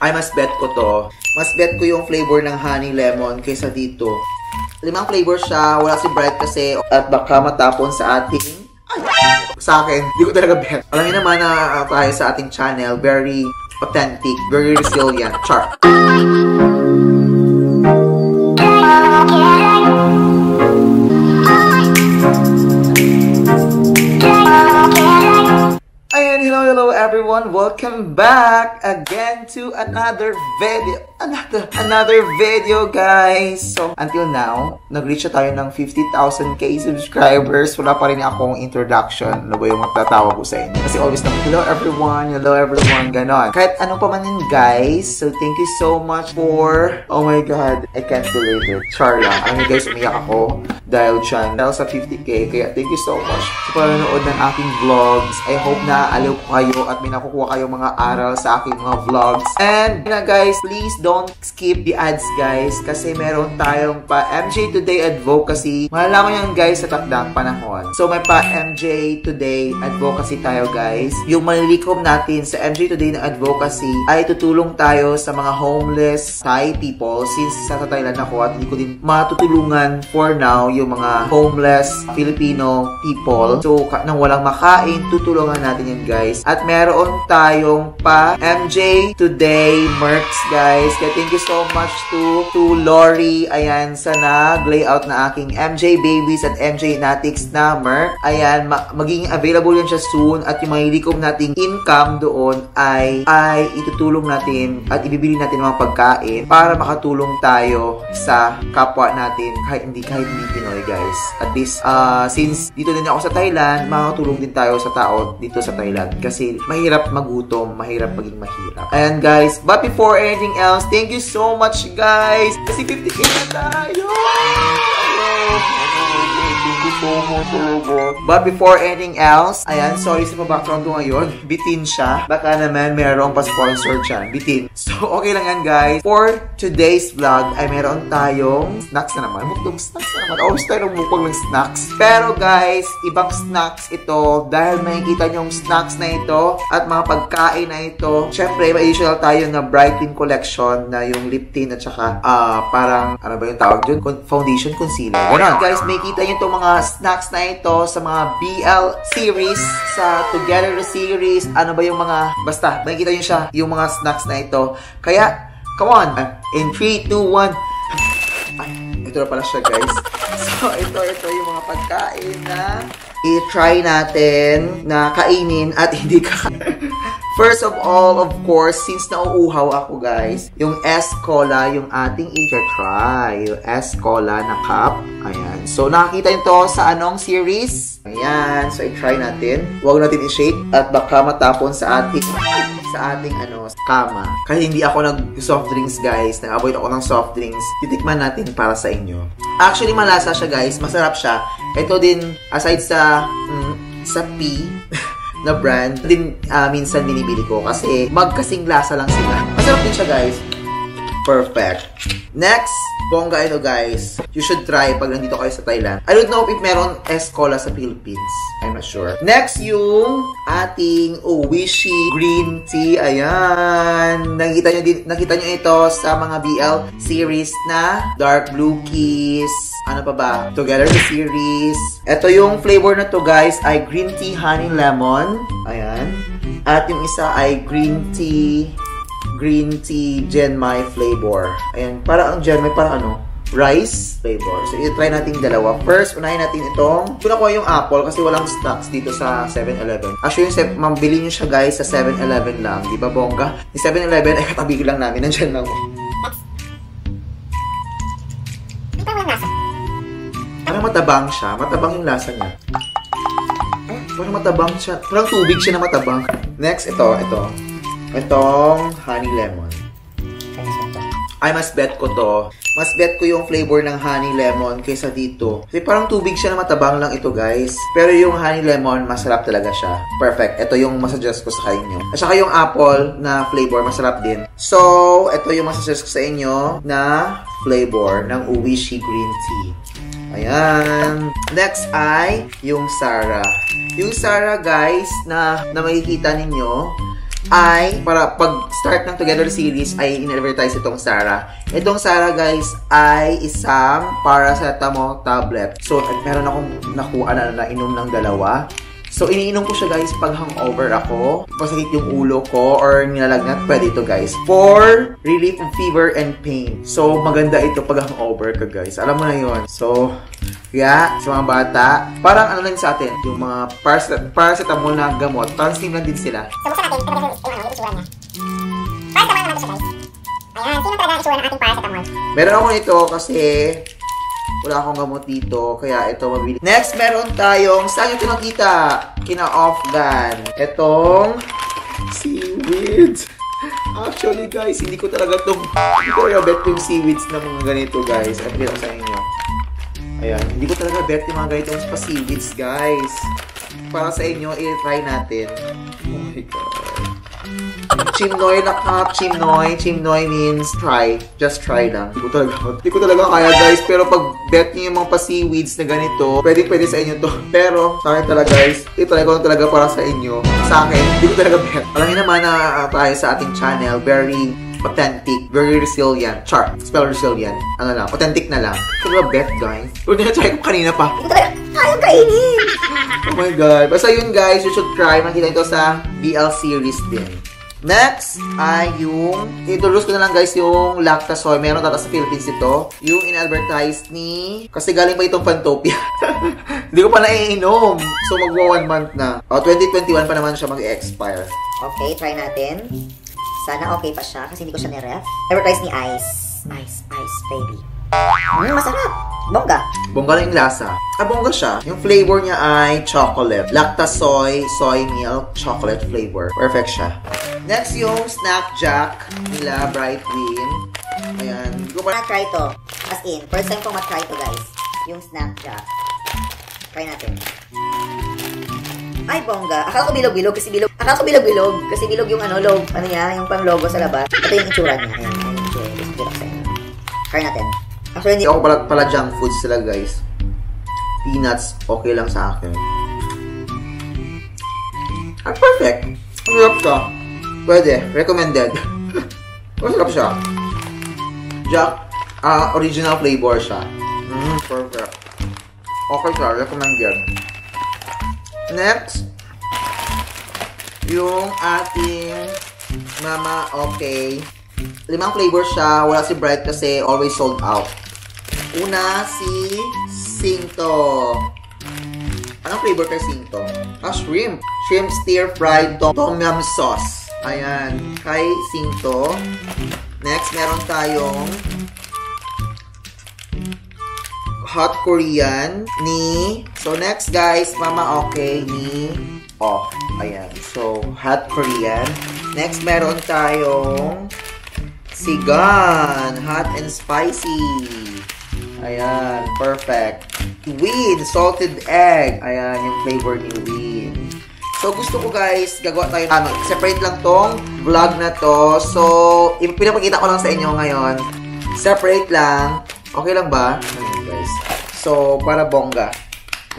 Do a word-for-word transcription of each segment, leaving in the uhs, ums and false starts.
Ay, mas bet ko to. Mas bet ko yung flavor ng honey lemon kaysa dito. Limang flavor siya. Wala si Bright kasi. At baka matapon sa ating... Ay! Sa akin, di ko talaga bet. Alam niyo naman na uh, tayo sa ating channel. Very authentic. Very resilient. Char. Everyone, welcome back again to another video, another, another video guys. So, until now, nag-reach na tayo ng fifty thousand K subscribers. Wala pa rin akong introduction. Ano ba yung magtatawag ko sa inyo? Kasi always na, hello everyone, hello everyone, ganon. Kahit anong pamanin guys, so thank you so much for, oh my god, I can't believe it. Char lang, alam niyo guys, umiyak ako dahil dyan, dahil sa fifty K, kaya thank you so much sa panonood ng aking vlogs. I hope na aliw kayo at may nakukuha kayong mga aral sa aking mga vlogs. And na guys, please don't skip the ads guys kasi meron tayong pa M J Today Advocacy. Malalaman yan guys sa takdang panahon. So may pa M J Today Advocacy tayo guys. Yung malilikom natin sa M J Today na Advocacy ay tutulong tayo sa mga homeless Thai people since sa Thailand ako at hindi ko din matutulungan for now yung mga homeless Filipino people. So nang walang makain, tutulungan natin yan guys. At meron tayong pa M J Today Merch guys. Kaya thank you so much to to Lori. Ayan, sa nag-layout na aking M J Babies at M J Natics na merch. Ayan, ma magiging available yan siya soon at yung mahilikom nating income doon ay ay itutulong natin at ibibili natin ng mga pagkain para makatulong tayo sa kapwa natin kahit hindi kahit hindi Pinoy guys. At least uh, since dito din ako sa Thailand, makakatulong din tayo sa tao dito sa Thailand kasi mahirap magutom, mahirap maging mahirap. Ayan guys, but before anything else, thank you so much guys! Kasi fifty K na tayo! But before anything else, ayan, sorry sa pa-background ko ngayon, bitin siya. Baka naman merong pa-sponsor siya, bitin. So, okay lang yan guys. For today's vlog, ay meron tayong snacks na naman. Mukdong snacks na naman. Always tayo mukbang ng snacks. Pero guys, ibang snacks ito dahil makikita nyo yung snacks na ito at mga pagkain na ito. Siyempre, may additional tayo na Brightwin collection na yung lip tint at saka uh, parang, ano ba yung tawag dun? Foundation concealer. Ganun. Guys, makikita nyo itong mga snacks na ito sa mga B L series, sa two gether series, ano ba yung mga, basta, makikita nyo siya, yung mga snacks na ito. Kaya, come on, in three, two, one, ay, ito na pala siya guys. So, ito, ito yung mga pagkain na i-try natin na kainin at hindi kakain. First of all, of course, since nauuhaw ako guys, yung S-cola, yung ating i-try. Yung S-cola na cup. Ayan. So, nakakita nyo to sa anong series? Ayan. So, i-try natin. Huwag natin i-shake at baka matapon sa ating, sa ating ano, kama. Kasi hindi ako nag-soft drinks guys. Nag-avoid ako ng soft drinks. Titikman natin para sa inyo. Actually, malasa siya guys. Masarap siya. Ito din, aside sa, mm, sa pea, na brand din uh, minsan binibili ko kasi magkasing lasa lang sila. Masarap din siya guys. Perfect. Next, bongga ito guys. You should try pag nandito kayo sa Thailand. I don't know if meron S-cola sa Philippines. I'm not sure. Next yung ating Oishi green tea. Ayan. Nakita nyo, din, nakita nyo ito sa mga B L series na Dark Blue Kiss. Ano pa ba? Together the series. Ito yung flavor na to guys ay green tea honey lemon. Ayan. At yung isa ay green tea green tea genmai flavor. Ayan, para ang genmai, para ano? Rice flavor. So, i-try natin dalawa. First, unahin natin itong, ito nakuha yung apple kasi walang stocks dito sa seven eleven. Actually, yung mambili nyo siya guys sa seven eleven lang. Di ba, bongga? Yung seven eleven, ay katabi ko lang namin. Nandyan lang. Parang matabang siya. Matabang yung lasa niya. Parang matabang siya. Parang tubig siya na matabang. Next, ito, ito. Itong honey lemon. Ay, mas bet ko to. Mas bet ko yung flavor ng honey lemon kaysa dito. Kasi parang tubig siya na matabang lang ito, guys. Pero yung honey lemon, masarap talaga siya. Perfect. Ito yung masuggest ko sa inyo. At saka yung apple na flavor, masarap din. So, ito yung masuggest ko sa inyo na flavor ng Oishi green tea. Ayan. Next ay yung Sarah. Yung Sarah, guys, na, na makikita ninyo, ay para pag-start ng Together series ay in-advertise itong Sarah. Itong Sarah, guys, ay isang paracetamol tablet. So, meron akong nakuha na nainom ng dalawa. So, iniinom ko siya, guys, pag hangover ako, masakit yung ulo ko, or nilalagnat, pwede ito, guys. For relief of fever and pain. So, maganda ito pag hangover ka, guys. Alam mo na yun. So, kaya, yeah, sa mga bata, parang ano lang sa atin, yung mga paracetamol paraset na gamot, translim lang din sila. So, buksan natin, ito ba yung isura niya? Paracetamol naman ito siya, guys. Ayan, sino talaga ang isura ng ating paracetamol? Meron ako nito kasi wala akong gamot dito, kaya ito mabili. Next, meron tayong, saan yung pinakita? Kina-OFFGUN. Itong seaweed. Actually, guys, hindi ko talaga itong, hindi ko talaga bet yung seaweeds na mga ganito, guys. At bilang sa inyo. Ayan, hindi ko talaga bet yung mga ganitong pa seaweeds, guys. Para sa inyo, i-try natin. Oh my God. Chimnoy na ka, chimnoy. Chimnoy means try. Just try lang. Hindi ko talaga, hindi ko talaga kaya, guys. Pero pag bet niyo yung mga pa-seaweeds na ganito, pwede pwede sa inyo to. Pero sa akin talaga, guys, itry ko lang talaga para sa inyo. Sa akin, hindi ko talaga bet. Alam niyo naman na uh, tayo sa ating channel, very authentic, very resilient. Char, spell resilient. Ano lang, authentic na lang. Hindi ko bet, guys. Pero na-try ko kanina pa. Hindi ko talaga kaya kainin. Oh my God. Basta yun, guys, you should try. Makita ito sa B L series din. Next ay yung, i-introduce ko na lang, guys, yung Lactasoy. Meron tata sa Philippines ito. Yung in-advertise ni, kasi galing pa itong Pantopia. Hindi ko pa naiinom. So magwa one month na. O, twenty twenty-one pa naman siya mag-expire. Okay, try natin. Sana okay pa siya kasi hindi ko siya niref. Advertise ni Ice. Ice, Ice, baby. Mm, masarap! Bongga! Bongga na yung lasa. Ah, bongga siya. Yung flavor niya ay chocolate. Lactasoy, soy milk, chocolate flavor. Perfect siya. Next yung Snack Jack nila, Brightwin. Ayan. Hindi ko pa na-try to. As in, first time ko matry to, guys. Yung Snack Jack. Try natin. Ay, bongga. Akala ko bilog-bilog kasi bilog. Akala ko bilog-bilog kasi bilog yung ano, log. Ano niya? Yung pang logo sa labas. Ito yung itsura niya. Ayan. Ayan yung itsura. Gusto bilog sa inyo. Try natin. Actually, hindi ako pala, pala junk foods sila, guys. Peanuts, okay lang sa akin. At perfect. Ang hirap to. Pwede. Recommended. Masarap siya. Jack, uh, original flavor siya. Mm, perfect. Okay siya. Recommended. Next, yung ating Mama, okay. Limang flavor siya. Wala si Bright kasi always sold out. Una, si Singto. Anong flavor kay Singto? Ah, shrimp. Shrimp stir-fried tom yum sauce. Ayan. Kay Singto. Next, meron tayong hot Korean ni... So, next, guys, Mama okay ni Off. Ayan. So, hot Korean. Next, meron tayong Sigan, hot and spicy. Ayan, perfect. Wien, salted egg. Ayan, yung flavor ni Wien. So, gusto ko, guys, gagawa tayo ano, separate lang tong vlog na to. So, pinapakita ko lang sa inyo ngayon. Separate lang. Okay lang ba? Ayan, guys. So, para bongga.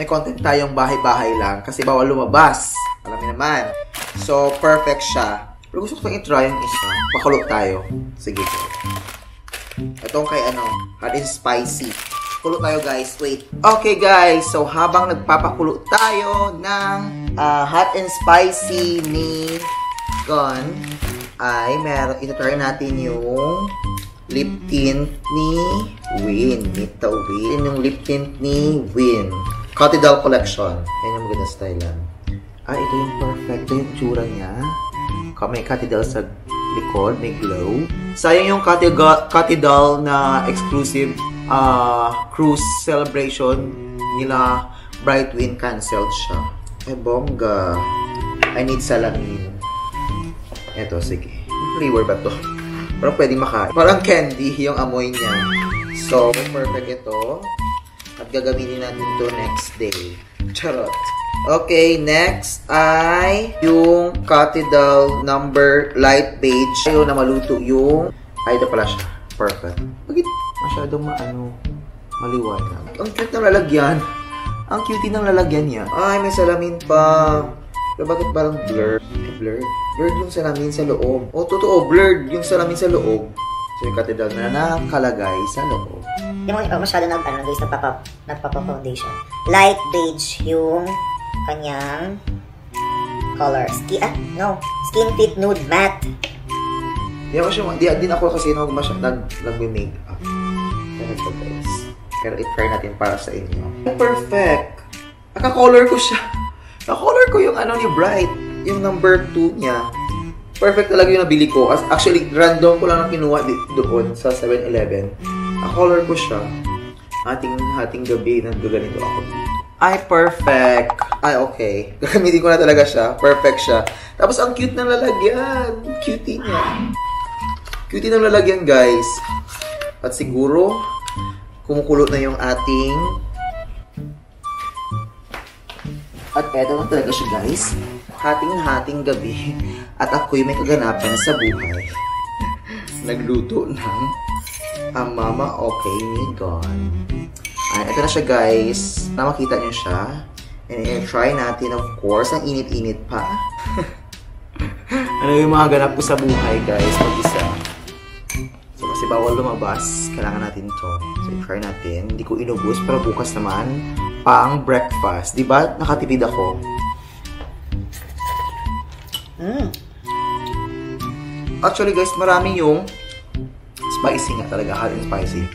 May content tayong bahay-bahay lang kasi bawal lumabas. Alam niyo naman. So, perfect siya. Pero gusto ko i-try yung isa. Makulog tayo. Sige. Itong kay ano, hot and spicy. Kulog tayo, guys. Wait. Okay, guys. So, habang nagpapakulog tayo ng uh, hot and spicy ni Gun, ay meron, ito-try natin yung lip tint ni Wien. Ito, Wien. Yung lip tint ni Wien. Cathy Doll collection. Yan yung maganda style lang. Ah, ito yung perfect. Ito yung tsura niya. May Cathy Doll sa likod, may glow. Sayang yung Cathy Doll na exclusive uh, cruise celebration nila Brightwin, cancelled siya. Ay, bongga. I need salamin. Eto, sige. Flavor ba to? Parang pwede makain. Parang candy yung amoy niya. So, perfect ito. At gagamitin natin to next day. Charot. Okay, next ay yung Cathy Doll number light beige. Ayaw na maluto yung... Ay, ito pala siya. Perfect. Bakit masyadong maano, maliwanag? Ang cute ng lalagyan. Ang cute ng lalagyan niya. Ay, may salamin pa. Pero bakit parang blur? Blur? blurred yung salamin sa loob. O, totoo, blurred yung salamin sa loob. So, yung Cathy Doll na nakalagay sa loob. Yung mga iba masyado nag, ano guys, nagpapa, nagpapa-foundation. Light beige yung kanyang color. Skin, ah, no. Skin Fit Nude Matte. Di ako siya, di, din ako kasi nung masyadong nag-makeup. Kaya ito guys. Pero i-try natin para sa inyo. Perfect! Nakakolor ko siya. Nakakolor ko yung ano ni Bright. Yung number two niya. Perfect talaga yung nabili ko. As, actually, random ko lang na kinuha doon sa seven eleven. Nakakolor ko siya. Ating hating gabi, nag-ganito ako. Ay, perfect! Ay, okay. Gamitin ko na talaga siya. Perfect siya. Tapos, ang cute ng lalagyan. Cutie niya. Cutie ng lalagyan, guys. At siguro, kumukulot na yung ating... At eto lang talaga siya, guys. Hating-hating gabi. At ako'y may kaganapan sa buhay. Nagluto ng ang mama okay ni God. Ayan, eto na siya, guys. Namakita niyo siya. And, and try natin, of course. Ang init-init pa. Ano yung mga ganap ko sa buhay, guys? Mag-isa. Kasi bawal lumabas, kailangan natin to. So, i-try natin. Hindi ko inubos, pero bukas naman, pang breakfast. Diba? Nakatipid ako. Mm. Actually, guys, marami yung spicy nga talaga. Hot and spicy.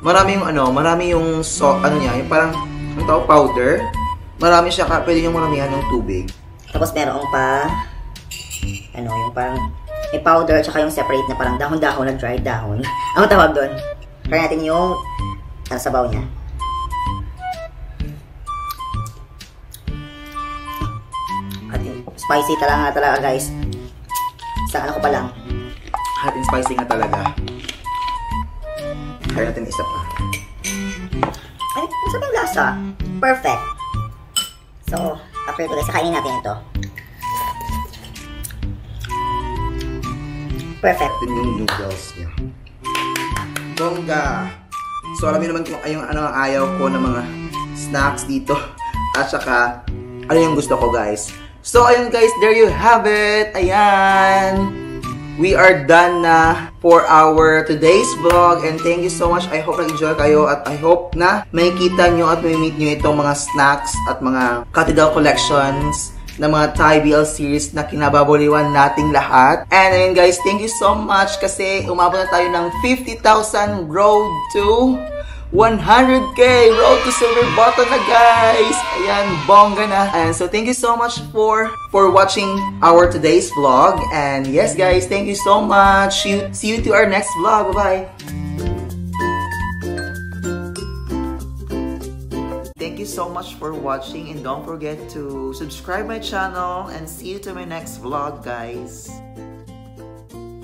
Marami yung ano, marami yung so, ano niya, yung parang, ang tawag powder. Marami siya, pwede niyong maramihan ng tubig. Tapos merong pa, ano, yung parang, may powder at saka yung separate na parang dahon-dahon na dried dahon. Ang tawag doon. Try natin yung ano, sabaw niya. At yung spicy talaga talaga guys. Sa ano ko pa lang. Hot and spicy nga talaga. Try natin isa pa. Ay, masarap yung lasa. Perfect. So, after ito guys, kainin natin ito. Perfect. Ito yung noodles niya. Bongga! So, alam niyo naman kung ayong ano ang ayaw ko ng mga snacks dito. At saka, ano yung gusto ko, guys. So, ayun guys, there you have it! Ayan! We are done na for our today's vlog. And thank you so much. I hope nag-enjoy kayo. At I hope na may kita nyo at may meet nyo itong mga snacks at mga Cathy Doll collections ng mga Thai B L series na kinababoliwan nating lahat. And ayun guys, thank you so much kasi umabot na tayo ng fifty thousand road to one hundred K, road to silver button na guys. Ayan, bongga na. And so thank you so much for for watching our today's vlog. And yes guys, thank you so much. See you, see you to our next vlog. Bye-bye. Thank you so much for watching and don't forget to subscribe my channel and see you to my next vlog guys.